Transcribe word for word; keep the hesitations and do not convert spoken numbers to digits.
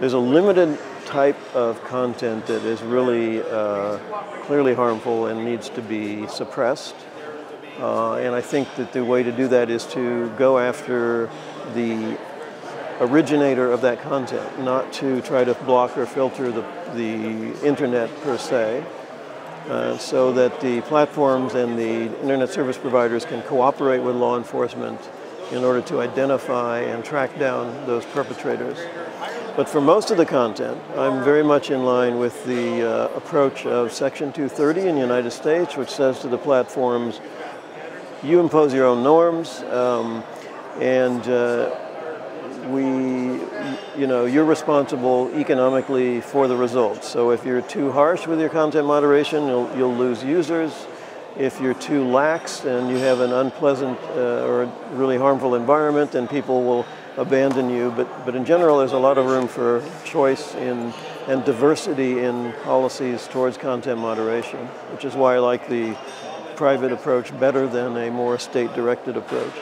there's a limited type of content that is really uh, clearly harmful and needs to be suppressed. Uh, and I think that the way to do that is to go after the originator of that content, not to try to block or filter the, the internet per se, uh, so that the platforms and the internet service providers can cooperate with law enforcement in order to identify and track down those perpetrators. But for most of the content, I'm very much in line with the uh, approach of Section two thirty in the United States, which says to the platforms, you impose your own norms, um, and uh, we, you know, you're responsible economically for the results. So if you're too harsh with your content moderation, you'll, you'll lose users. If you're too lax and you have an unpleasant uh, or really harmful environment, then people will abandon you. But, but in general, there's a lot of room for choice in, and diversity in policies towards content moderation, which is why I like the private approach better than a more state-directed approach.